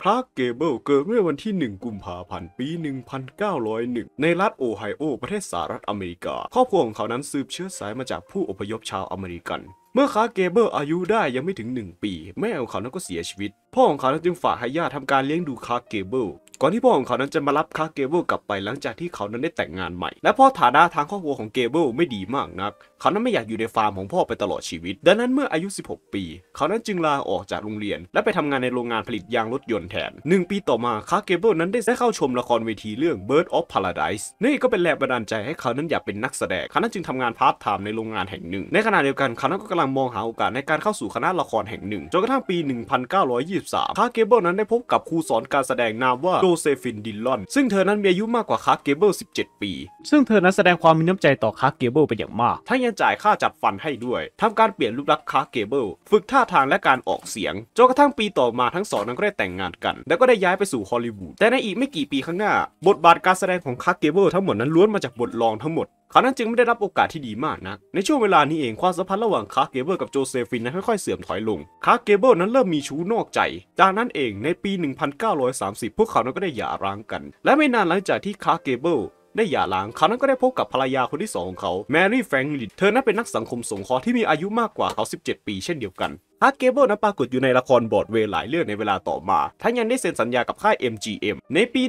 พาร์คเกเบิลเกิดเมื่อวันที่1กุมภาพันธ์ปี1901ในรัฐโอไฮโอประเทศสหรัฐอเมริกาครอบครัวของเขานั้นสืบเชื้อสายมาจากผู้อพยพชาวอเมริกันเมื่อคาร์เกเบิลอายุได้ยังไม่ถึง1ปีแม่ของเขานั้นก็เสียชีวิตพ่อของเขานั้นจึงฝากให้ญาติทำการเลี้ยงดูคาร์เกเบิลก่อนที่พ่อของเขานั้นจะมารับคาร์เกเบิลกลับไปหลังจากที่เขานั้นได้แต่งงานใหม่และพ่อฐานะทางครอบครัวของเกเบิลไม่ดีมากนักเขานั้นไม่อยากอยู่ในฟาร์มของพ่อไปตลอดชีวิตดังนั้นเมื่ออายุ16ปีเขานั้นจึงลาออกจากโรงเรียนและไปทำงานในโรงงานผลิตยางรถยนต์แทน1ปีต่อมาคาร์เกเบิลนั้นได้เข้าชมละครเวทีเรื่อง Bird of Paradise นี่ก็เป็นแรงบันดาลใจให้เขานั้นอยากเป็นนักแสดงเขานั้นจึงทำงานพาร์ทไทม์ในโรงงานแห่งหนึ่งในขณะเดียวกันเขานั้นก็กำลังมองหาโอกาสในการเข้าสู่คณะละครแห่งหนึ่งจนกระทั่งปี 1923 คาร์เกเบิลนั้นได้พบกับครูสอนการแสดงนามว่าโจเซฟิน ดิลลอนซึ่งเธอนั้นมีอายุมากกว่าคาร์เกเบิล17ปีซึ่งเธอนั้นแสดงความมีน้ำใจต่อคาร์เกเบิลเป็นอย่างมากทั้งยังจ่ายค่าจัดฟันให้ด้วยทำการเปลี่ยนรูปลักษณ์คาร์เกเบิลฝึกท่าทางและการออกเสียงจนกระทั่งปีต่อมาทั้งสองนั้นก็ได้แต่งงานกันแล้วก็ได้ย้ายไปสู่ฮอลลีวูดแต่ในอีกไม่กี่ปีข้างหน้าบทบาทการแสดงของคาร์เกเบิลทั้งหมดนั้นล้วนมาจากบทรองทั้งหมดเขานั้นจึงไม่ได้รับโอกาสที่ดีมากนักในช่วงเวลานี้เองความสัมพันธ์ระหว่างคาร์เกเบิลกับโจเซฟินนั้นค่อยๆเสื่อมถอยลงคาร์เกเบิลนั้นเริ่มมีชู้นอกใจจากนั้นเองในปี 1930 พวกเขานั้นก็ได้หย่าร้างกันและไม่นานหลังจากที่คาร์เกเบิลได้หย่าร้างเขานั้นก็ได้พบกับภรรยาคนที่2ของเขาแมรี่ แฟรงลินเธอนั้นเป็นนักสังคมสงเคราะห์ที่มีอายุมากกว่าเขา17ปีเช่นเดียวกันคาร์เกเบิลนั้นปรากฏอยู่ในละครบรอดเวย์หลายเรื่องในเวลาต่อมาทั้งยังได้เซ็นสัญญากับค่าย MGM ในปี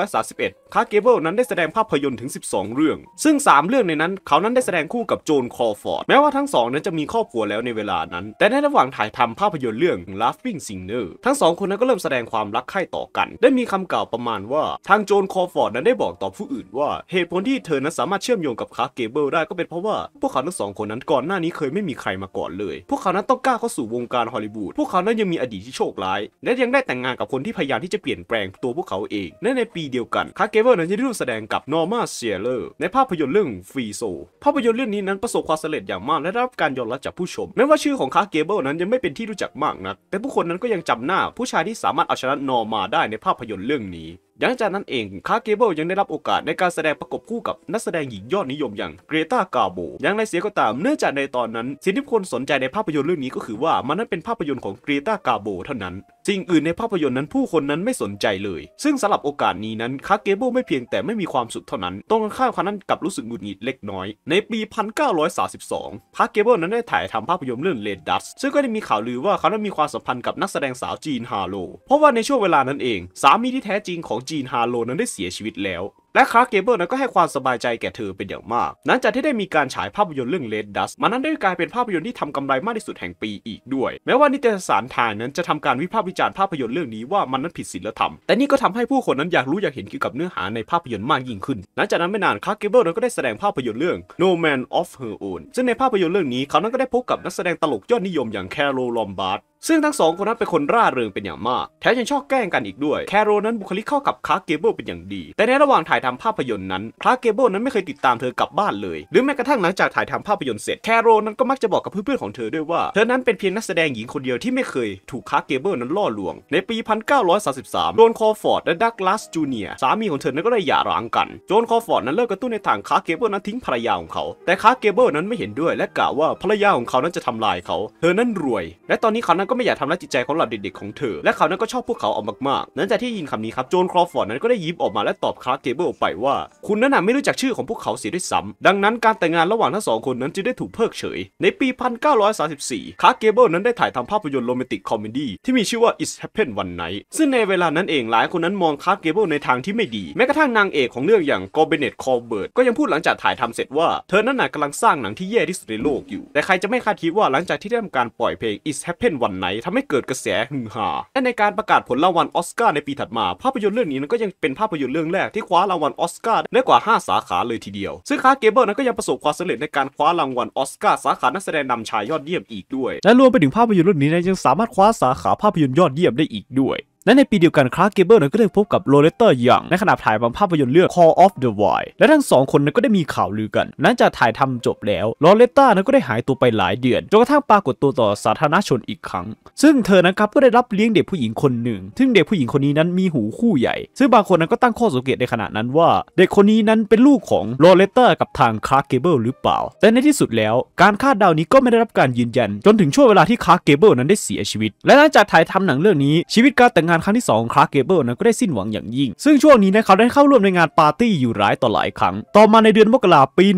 1931 คาร์เกเบิลนั้นได้แสดงภาพยนตร์ถึง12เรื่องซึ่ง3เรื่องในนั้นเขานั้นได้แสดงคู่กับโจน คอลฟอร์ดแม้ว่าทั้ง2นั้นจะมีครอบครัวแล้วในเวลานั้นแต่ในระหว่างถ่ายทำภาพยนตร์เรื่อง Laughing Sinners ทั้ง2คนนั้นก็เริ่มแสดงความรักใคร่ต่อกันได้มีคำกล่าวประมาณว่าทางโจน คอลฟอร์ดนั้นได้บอกต่อผู้อื่นว่าเหตุผลที่เธอนั้นสามารถเชื่อมโยงกับคาร์เกเบิลได้ก็เป็นเพราะว่าพวกเขาทั้ง2คนนั้นก่อนหน้านี้เคยไม่มีใครมาก่อนเลยพวกเขานั้นต้องกล้าสู่วงการฮอลลีวูดพวกเขานั้นยังมีอดีตที่โชคร้ายและยังได้แต่งงานกับคนที่พยายามที่จะเปลี่ยนแปลงตัวพวกเขาเองและในปีเดียวกันคาร์เกเบิลนั้นได้ร่วมแสดงกับนอร์มาเซียเลอร์ในภาพยนตร์เรื่อง Free Soul ภาพยนตร์เรื่องนี้นั้นประสบความสำเร็จอย่างมากและได้รับการยอมรับจากผู้ชมแม้ว่าชื่อของคาร์เกเบิลนั้นยังไม่เป็นที่รู้จักมากนักแต่ผู้คนนั้นก็ยังจำหน้าผู้ชายที่สามารถเอาชนะนอร์มาได้ในภาพยนตร์เรื่องนี้หลังจากนั้นเองคาร์เกเบิลยังได้รับโอกาสในการแสดงประกบคู่กับนักแสดงหญิงยอดนิยมอย่างเกรตา กาโบอย่างไรเสียก็ตามเนื่องจากในตอนนั้นสิ่งที่คนสนใจในภาพยนตร์เรื่องนี้ก็คือว่ามันนั้นเป็นภาพยนตร์ของเกรตา กาโบเท่านั้นสิ่งอื่นในภาพยนตร์นั้นผู้คนนั้นไม่สนใจเลยซึ่งสำหรับโอกาสนี้นั้นคาร์เกเบิลไม่เพียงแต่ไม่มีความสุขเท่านั้นตรงกันข้ามเขานั้นกลับรู้สึกหงุดหงิดเล็กน้อยในปี 1932 คาร์เกเบิลนั้นได้ถ่ายทำภาพยนตร์เรื่อง Red Dust ซึ่งก็ได้มีข่าวลือว่าเขานั้นมีความสัมพันธ์กับนักแสดงสาวจีน ฮาโลเพราะว่าในช่วงเวลานั้นเองสามีที่แท้จริงของจีน ฮาโลนั้นได้เสียชีวิตแล้วและคาร์เกเบิลนั้นก็ให้ความสบายใจแก่เธอเป็นอย่างมากหลังจากที่ได้มีการฉายภาพยนตร์เรื่อง Red Dust มันนั้นได้กลายเป็นภาพยนตร์ที่ทำกำไรมากที่สุดแห่งปีอีกด้วยแม้ว่านิตยสารไทม์นั้นจะทำการวิพากษ์วิจารณ์ภาพยนตร์เรื่องนี้ว่ามันนั้นผิดศีลธรรมแต่นี่ก็ทำให้ผู้คนนั้นอยากรู้อยากเห็นเกี่ยวกับเนื้อหาในภาพยนตร์มากยิ่งขึ้นหลังจากนั้นไม่นานคาร์เกเบิลนั้นก็ได้แสดงภาพยนตร์เรื่อง No Man of Her Own ซึ่งในภาพยนตร์เรื่องนี้เขานั้นก็ได้พบกับนักแสดงตลกยอดนิยมอย่าง Carole Lombardซึ่งทั้งสองคนนั้นเป็นคนร่าเริงเป็นอย่างมากแถมยังชอบแกล้งกันอีกด้วยแคโรลนั้นบุคลิกเข้ากับคาร์เกเบิลเป็นอย่างดีแต่ในระหว่างถ่ายทำภาพยนตร์นั้นคาร์เกเบิลนั้นไม่เคยติดตามเธอกลับบ้านเลยหรือแม้กระทั่งหลังจากถ่ายทำภาพยนตร์เสร็จแคโรลนั้นก็มักจะบอกกับเพื่อนๆของเธอด้วยว่าเธอนั้นเป็นเพียงนักแสดงหญิงคนเดียวที่ไม่เคยถูกคาร์เกเบิลนั้นล่อลวงในปี 1933 โจน คอลฟอร์ดและดักลาส จูเนียร์สามีของเธอนั้นก็ได้หย่าร้างกันโจน คอลฟอร์ดนั้นเลิกกระตุ้นในทางคาร์เกเบิลนั้นทิ้งภรรยาของเขาแต่คาร์เกเบิลนั้นไม่เห็นด้วยและกล่าวว่าภรรยาของเขานั้นจะทำลายเขาเธอนั้นรวยและตอนนี้เขานั้นก็ไม่อยากทำร้ายจิตใจของเหล่าเด็กๆของเธอและเขานั้นก็ชอบพวกเขาเอามากๆนั้นจากที่ยินคำนี้ครับโจน คอลฟอร์ดนั้นก็ได้ยิ้มออกมาและตอบคาร์เกเบิลไปว่าคุณนั้นไม่รู้จักชื่อของพวกเขาเสียด้วยซ้ำดังนั้นการแต่งงานระหว่างทั้งสองคนนั้นจึงได้ถูกเพิกเฉยในปี 1934 คาร์เกเบิลนั้นได้ถ่ายทำภาพยนตร์โรแมนติกคอมเมดี้ที่มีชื่อว่า It Happened One Night ซึ่งในเวลานั้นเองหลายคนนั้นมองคาร์เกเบิลในทางที่ไม่ดีแม้กระทั่งนางเอกของเรื่องอย่างกอเบเนต คอลเบิร์ตก็ยังพูดหลังจากถ่ายทำเสร็จว่าเธอนั้นกำลังสร้างหนังที่แย่ที่สุดในโลกอยู่แต่ใครจะไม่คาดคิดว่าหลังจากที่ได้ทำการปล่อยเพลง It Happened One Night ทำให้เกิดกระแสฮือฮาและในการประกาศผลรางวัลออสการ์ในปีถัดมาภาพยนตร์เรื่องนี้นั้นก็ยังเป็นภาพยนตร์เรื่องแรกที่คว้ารางวัลออสการ์ได้กว่า5สาขาเลยทีเดียวซึ่งคาร์เกเบิลนั้นก็ยังประสบความสำเร็จในการคว้ารางวัลออสการ์สาขานักแสดงนำชายยอดเยี่ยมอีกด้วยและรวมไปถึงภาพยนตร์เรื่องนี้นะยังสามารถคว้าสาขาภาพยนตร์ยอดเยี่ยมได้อีกด้วยและในปีเดียวกันคาร์เกเบิลนั้นก็ได้พบกับโรเลเตอร์ยังในขณะถ่ายทำภาพยนตร์เรื่อง Call of the Wild และทั้งสองคนนั้นก็ได้มีข่าวลือกันหลังจากถ่ายทำจบแล้วโรเลเตอร์นั้นก็ได้หายตัวไปหลายเดือนจนกระทั่งปรากฏตัวต่อสาธารณชนอีกครั้งซึ่งเธอนะครับก็ได้รับเลี้ยงเด็กผู้หญิงคนหนึ่งซึ่งเด็กผู้หญิงคนนี้นั้นมีหูคู่ใหญ่ซึ่งบางคนนั้นก็ตั้งข้อสังเกตในขณะนั้นว่าเด็กคนนี้นั้นเป็นลูกของโรเลเตอร์กับทางคาร์เกเบิลหรือเปล่าแต่ในที่สุดแล้วการคาดเดานี้ก็ไม่ได้รับการยืนยันจนถึงช่วงเวลาที่คาร์เกเบิลนั้นได้เสียชีวิตและหลังจากถ่ายทำหนังเรื่องนี้ชีวิตการแต่ง านครั้งที่2ของคลาร์ก เกเบิลนั้นก็ได้สิ้นหวังอย่างยิ่งซึ่งช่วงนี้นะเขาได้เข้าร่วมในงานปาร์ตี้อยู่หลายต่อหลายครั้งต่อมาในเดือนมกราคมปี 1936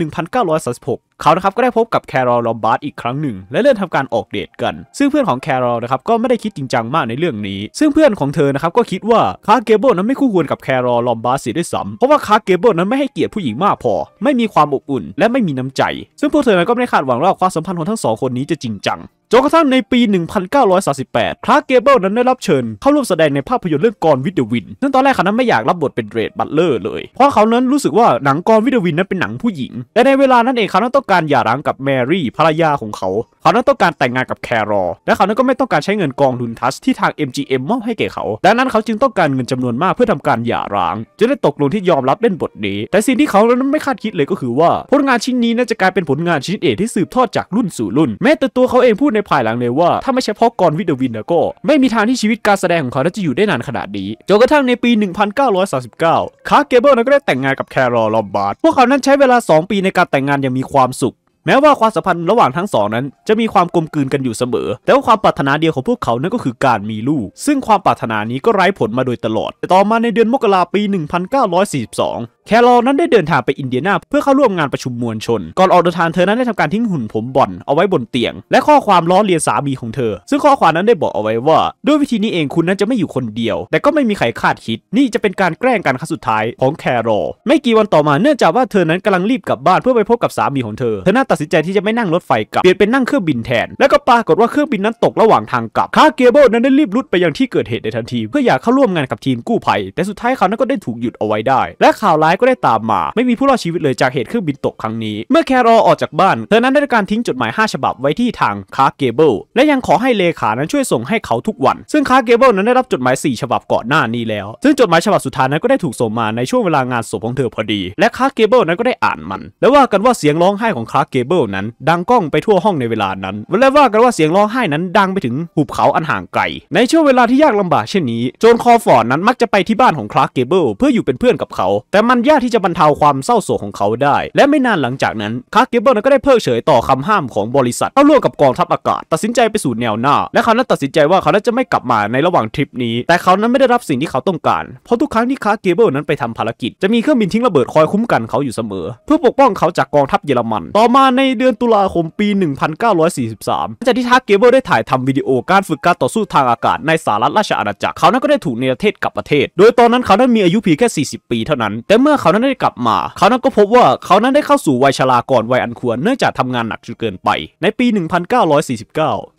เขานะครับก็ได้พบกับ Carole Lombard อีกครั้งหนึ่งและเริ่มทำการออกเดทกันซึ่งเพื่อนของ Carole นะครับก็ไม่ได้คิดจริงจังมากในเรื่องนี้ซึ่งเพื่อนของเธอนะครับก็คิดว่าคาร์ก เกเบิลนั้นไม่คู่ควรกับ Carole Lombard เสียด้วยซ้ำเพราะว่าคาร์ก เกเบิลนั้นไม่ให้เกียรติผู้หญิงมากพอไม่มีความอบอุ่นและไม่มีน้ำใจซึ่งพวกเธอก็ไม่ได้คาดหวังว่าความสัมพันธ์ของทั้งสองคนนี้จะจริงจังจนกระทั่งในปี 1938 คลาร์ก เกเบิลนั้นได้รับเชิญเข้าร่วมแสดงในภาพยนตร์เรื่อง Gone with the Wind ซึ่งตอนแรกเขานั้นไม่อยากรับบทเป็นเรด บัตเลอร์เลยเพราะเขานั้นรู้สึกว่าหนัง Gone with the Wind นั้นเป็นหนังผู้หญิงแต่ในเวลานั้นเองเขานั้นต้องการหย่าร้างกับแมรี่ภรรยาของเขาเขานั้นต้องการแต่งงานกับแคโรลและเขานั้นก็ไม่ต้องการใช้เงินกองทุนทัสที่ทาง MGM มอบให้แก่เขาดังนั้นเขาจึงต้องการเงินจำนวนมากเพื่อทำการหย่าร้างจึงได้ตกลงที่ยอมรับเล่นบทนี้แต่สิ่งที่เขานั้นไม่คาดคิดเลยก็คือว่าผลงานชิ้นนี้น่าจะกลายเป็นผลงานชิ้นเอกที่สืบทอดจากรุ่นสู่รุ่นแม้แต่ตัวเขาเองพูดในภายหลังเลยว่าถ้าไม่ใช่เพราะกอนวิดวินแล้วก็ไม่มีทางที่ชีวิตการแสดงของเขาจะอยู่ได้นานขนาดนี้จนกระทั่งในปี 1939 คาร์ก เกเบิลนั้นก็ได้แต่งงานกับแคโรล ลอมบาร์ดพวกเขานั้นใช้เวลา2 ปีในการแต่งงานอย่างมีความสุขแม้ว่าความสัมพันธ์ระหว่างทั้งสองนั้นจะมีความกลมกลืนกันอยู่เสมอแต่ว่าความปรารถนาเดียวของพวกเขานั่นก็คือการมีลูกซึ่งความปรารถนานี้ก็ไร้ผลมาโดยตลอดแต่ต่อมาในเดือนมกราคมปี 1942 แคโรลนั้นได้เดินทางไปอินเดียนาเพื่อเข้าร่วมงานประชุมมวลชนก่อนออกเดินทางเธอนั้นได้ทำการทิ้งหุ่นผมบอนเอาไว้บนเตียงและข้อความล้อเลียนสามีของเธอซึ่งข้อความนั้นได้บอกเอาไว้ว่าด้วยวิธีนี้เองคุณนั้นจะไม่อยู่คนเดียวแต่ก็ไม่มีใครคาดคิดนี่จะเป็นการแกล้งกันครั้งสุดท้ายของแคโรลไม่กี่วันต่อมาเนื่องจากว่าเธอนั้นกำลังรีบกลับบ้านเพื่อไปพบกับสามีของเธอตัดสินใจที่จะไม่นั่งรถไฟกลับเปลี่ยนเป็นนั่งเครื่องบินแทนและก็ปรากฏว่าเครื่องบินนั้นตกระหว่างทางกลับคาร์ก เกเบิลนั้นได้รีบรุดไปยังที่เกิดเหตุในทันทีเพื่ออยากเข้าร่วมงานกับทีมกู้ภัยแต่สุดท้ายเขานั้นก็ได้ถูกหยุดเอาไว้ได้และข่าวร้ายก็ได้ตามมาไม่มีผู้รอดชีวิตเลยจากเหตุเครื่องบินตกครั้งนี้เมื่อแคโรลออกจากบ้านเธอนั้นได้การทิ้งจดหมาย5 ฉบับไว้ที่ทางคาร์ก เกเบิลและยังขอให้เลขานั้นช่วยส่งให้เขาทุกวันซึ่งคาร์ก เกเบิลนั้นได้รับจดหมาย4 ฉบับก่อนหน้านี้แล้วซึ่งจดหมายฉบับสุดท้ายนั้นก็ได้ถูกส่งมาในช่วงเวลางานศพของเธอพอดีและคาร์ก เกเบิลนั้นก็ได้อ่านมันและว่ากันว่าเสียงร้องไห้ของคาร์ก เกเบิลนั้นดังก้องไปทั่วห้องในเวลานั้นและว่ากันว่าเสียงร้องไห้นั้นดังไปถึงหุบเขาอันห่างไกลในช่วงเวลาที่ยากลำบากเช่นนี้โจนคอฟอร์ดนั้นมักจะไปที่บ้านของคลาร์ก เกเบิลเพื่ออยู่เป็นเพื่อนกับเขาแต่มันยากที่จะบรรเทาความเศร้าโศกของเขาได้และไม่นานหลังจากนั้นคลาร์ก เกเบิลนั้นก็ได้เพิกเฉยต่อคำห้ามของบริษัทเข้าร่วมกับกองทัพอากาศตัดสินใจไปสู่แนวหน้าและเขานั้นตัดสินใจว่าเขาจะไม่กลับมาในระหว่างทริปนี้แต่เขานั้นไม่ได้รับสิ่งที่เขาต้องการเพราะทุกครั้งที่คลาร์ก เกเบิลนั้นไปทำภารกิจจะมีเครื่องบินทิ้งระเบิดคอยคุ้มกันเขาอยู่เสมอเพื่อปกป้องเขาจากกองทัพเยอรมันต่อมาในเดือนตุลาคมปี 1943 หลังจากที่คาร์ก เกเบิลได้ถ่ายทำวิดีโอการฝึกการต่อสู้ทางอากาศในสหรัฐราชอาณาจักรเขานั้นก็ได้ถูกเนรเทศกลับประเทศโดยตอนนั้นเขานั้นมีอายุเพียงแค่40 ปีเท่านั้นแต่เมื่อเขานั้นได้กลับมาเขานั้นก็พบว่าเขานั้นได้เข้าสู่วัยชราก่อนวัยอันควรเนื่องจากทำงานหนักจนเกินไปในปี 1949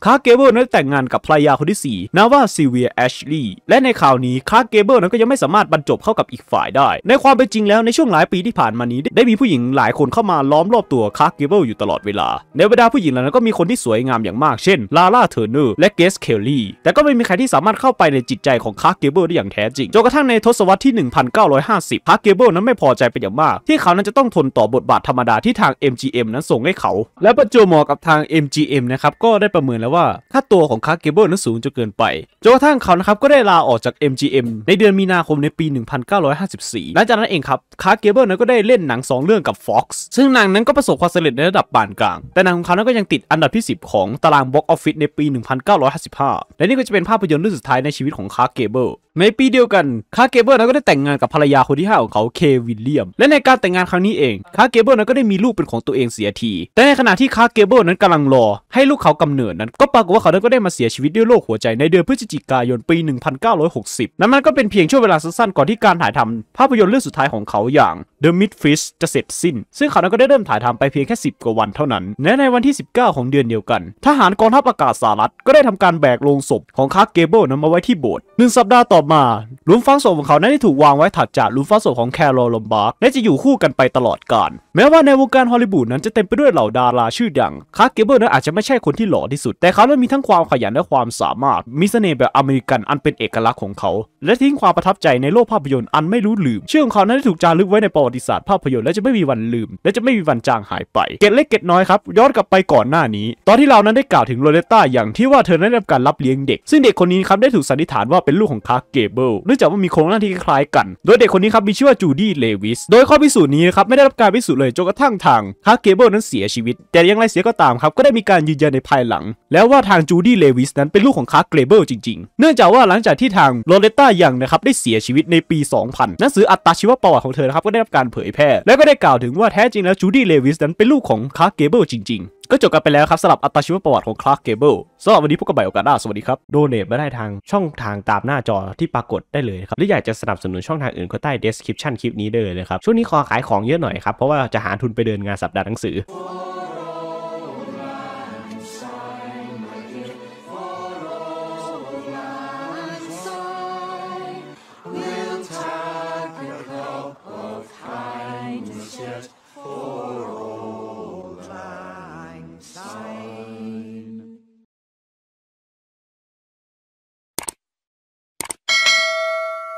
คาร์ก เกเบิลได้แต่งงานกับภรรยาคนที่4นาวาซิเวีย แอชลีย์และในข่าวนี้คาร์ก เกเบิลนั้นก็ยังไม่สามารถบรรจบเข้ากับอีกฝ่ายได้ในความเป็นจริงแล้วในช่วงหลายปีที่ผ่านมานี้ได้มีผู้หญิงหลายคนเข้ามาล้อมรอบตัวคาร์ก เกเบิลอยู่ตลอดเวลาในบรรดาผู้หญิงเหล่านั้นก็มีคนที่สวยงามอย่างมากเช่นลาล่า เทอร์เนอร์และเกส เคลลี่แต่ก็ไม่มีใครที่สามารถเข้าไปในจิตใจของคาร์ก เกเบิลได้อย่างแท้จริงจนกระทั่งในทศวรรษที่ 1950 คาร์ก เกเบิลนั้นไม่พอใจเป็นอย่างมากที่เขานั้นจะต้องทนต่อบทบาทธรรมดาที่ทาง MGM นั้นส่งให้เขาและประจวบเหมาะกับทาง MGM นะครับก็ได้ประเมินแล้วว่าค่าตัวของคาร์ก เกเบิลนั้นสูงจนเกินไปจนกระทั่งเขานะครับก็ได้ลาออกจาก MGM ในเดือนมีนาคมในปี 1954 หลังจากนั้นเองครับคาร์ก เกเบิลนั้นก็ได้เล่นหนัง2 เรื่องกับ Fox ซึ่งหนังนั้นก็ประสบความสำเร็จในระดับปานกลางแต่หนังของเขานั้นก็ยังติดอันดับที่10ของตารางบ็อกซ์ออฟฟิศในปี 1955 และนี่ก็จะเป็นภาพยนตร์เรื่องสุดท้ายในชีวิตของคาร์ก เกเบิลในปีเดียวกันคาร์ก เกเบิลนั้นก็ได้แต่งงานกับภรรยาคนที่5ของเขาเค วิลเลียมและในการแต่งงานครั้งนี้เองคาร์ก เกเบิลนั้นก็ได้มีลูกเป็นของตัวเองเสียทีแต่ในขณะที่คาร์ก เกเบิลนั้นกำลังรอให้ลูกเขากำเนิดนั้นก็ปรากฏว่าเขานั้นก็ได้มาเสียชีวิตด้วยโรคหัวใจในเดือนพฤศจิกายนปี 1960 นั้นมันก็เป็นเพียงช่วงเวลาสั้นๆก่อนที่การถ่ายทำภาพยนตร์เรื่องสุดท้ายของเขาอย่าง The Midfist จะเสร็จสิ้นซึ่งเขานั้นก็ได้เริ่มถ่ายทำไปเพียงแค่10 กว่าวันเท่านั้นและในวันที่ 19 ของเดือนเดียวกันทหารกองทัพอากาศสหรัฐก็ได้ทำการแบกโลงศพของคาร์ก เกเบิลนั้นมาไว้ที่โบสถ์1 สัปดาห์ต่อมาหลุมฝังศพของเขานั้นได้ถูกวางไว้ถัดจากหลุมฝังศพของแคโรล ลอมบาร์ดและจะอยู่คู่กันไปตลอดกาลแม้ว่าในวงการฮอลลีวูดนั้นจะเต็มไปด้วยเหล่าดาราชื่อดังคาร์ก เกเบิลนั้นอาจจะไม่ใช่คนที่หล่อที่สุดแต่เขานั้นมีทั้งความขยันและความสามารถมีเสน่ห์แบบอเมริกันอันเป็นเอกลักษณ์ของเขาและทิ้งความประทับใจในโลกภาพยนตร์อันไม่รู้ลืมชื่อของเขานั้นได้ถูกจารึกไว้ในประวัติศาสตร์ภาพยนตร์และจะไม่มีวันลืมและจะไม่มีวันจางหายไปเกร็ดเล็กเกร็ดน้อยครับย้อนกลับไปก่อนหน้านี้ตอนที่เรานั้นได้กล่าวถึงโลเรตตาอย่างที่ว่าเธอได้รับการรับเลี้ยงเด็กซึ่งเด็กคนนี้ครับได้ถูกสันนิษฐานว่าเป็นลูกของคาร์ก เกเบิลเนื่องจากว่ามีโครงหน้าที่คล้ายกันโดยเด็กคนนี้ครับมีชื่อว่าจูดี้ เลวิสโดยข้อพิสูจน์นี้นะครับไม่ได้รับการพิสูจน์เลย จนกระทั่งทางคาร์เกเบิลนั้นเสียชีวิตแต่อย่างไรเสียก็ตามครับก็ได้มีการยืนยันในภายหลังแล้วว่าทางจูดี้เลวิสนั้นเป็นลูกของคาร์เกเบิลจริงๆเนื่องจากว่าหลังจากที่ทางโลเรตตายังนะครับได้เสียชีวิตในปี 2000 หนังสืออัตชีวประวัติของเธอนะครับก็ได้รับการเผยแพร่และก็ได้กล่าวถึงว่าแท้จริงแล้วจูดี้เลวิสนั้นเป็นลูกของคาร์เกเบิลจริงๆก็จบกันไปแล้วครับสำหรับอัตชีวประวัติของคลาร์ก เกเบิลสำหรับวันนี้พบกันใหม่โอกาสหน้าสวัสดีครับโดเนทมาได้ทางช่องทางตามหน้าจอที่ปรากฏได้เลยครับหรืออยากจะสนับสนุนช่องทางอื่นก็ใต้ description คลิปนี้ได้เลยครับช่วงนี้ขอขายของเยอะหน่อยครับเพราะว่าจะหาทุนไปเดินงานสัปดาห์หนังสือ